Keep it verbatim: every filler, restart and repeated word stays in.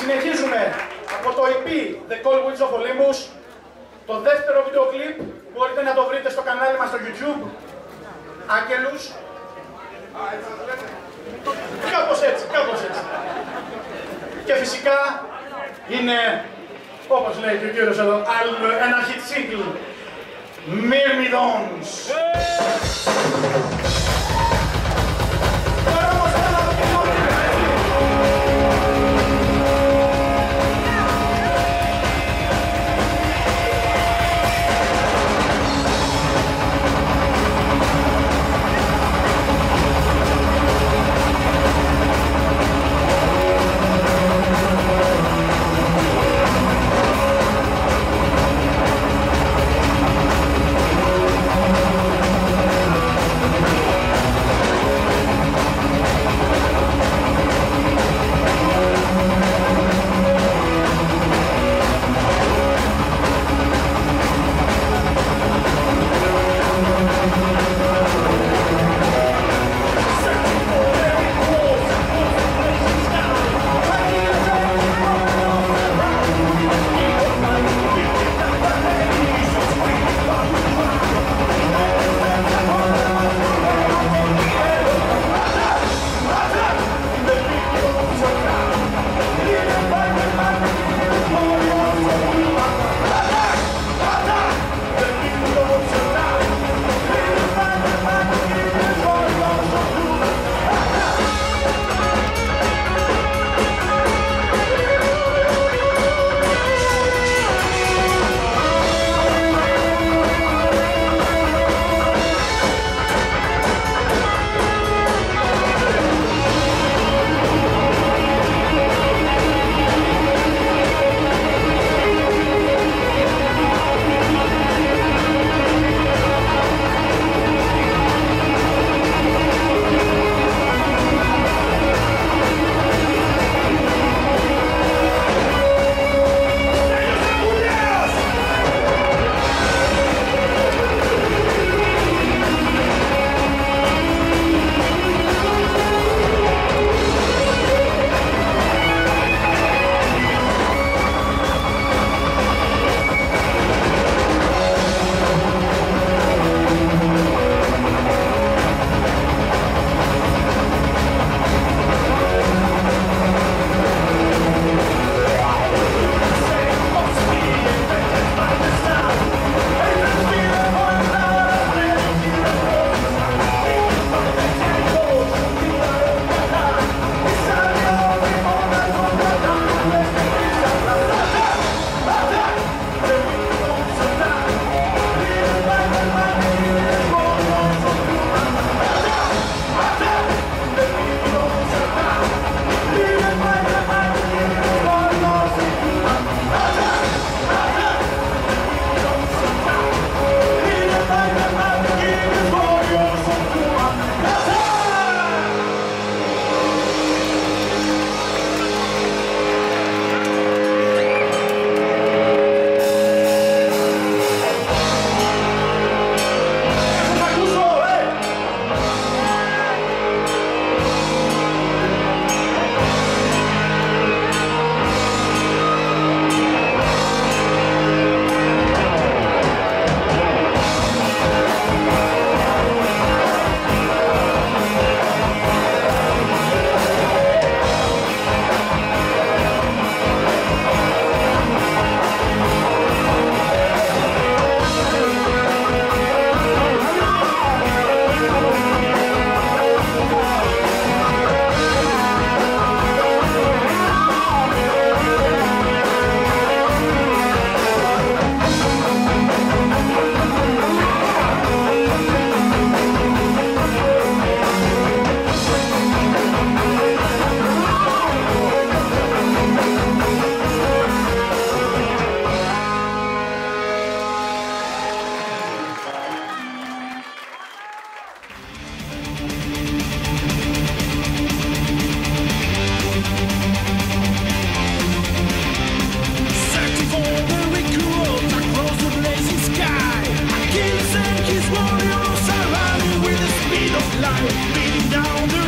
Συνεχίζουμε από το ι πι The Cold Wings of Olympus. Το δεύτερο βίντεο κλιπ μπορείτε να το βρείτε στο κανάλι μας στο YouTube. Achelous. Κάπως έτσι, κάπως έτσι. Και φυσικά είναι, όπως λέει και ο κύριος εδώ, ένα hit single. Myrmidons. Beating down the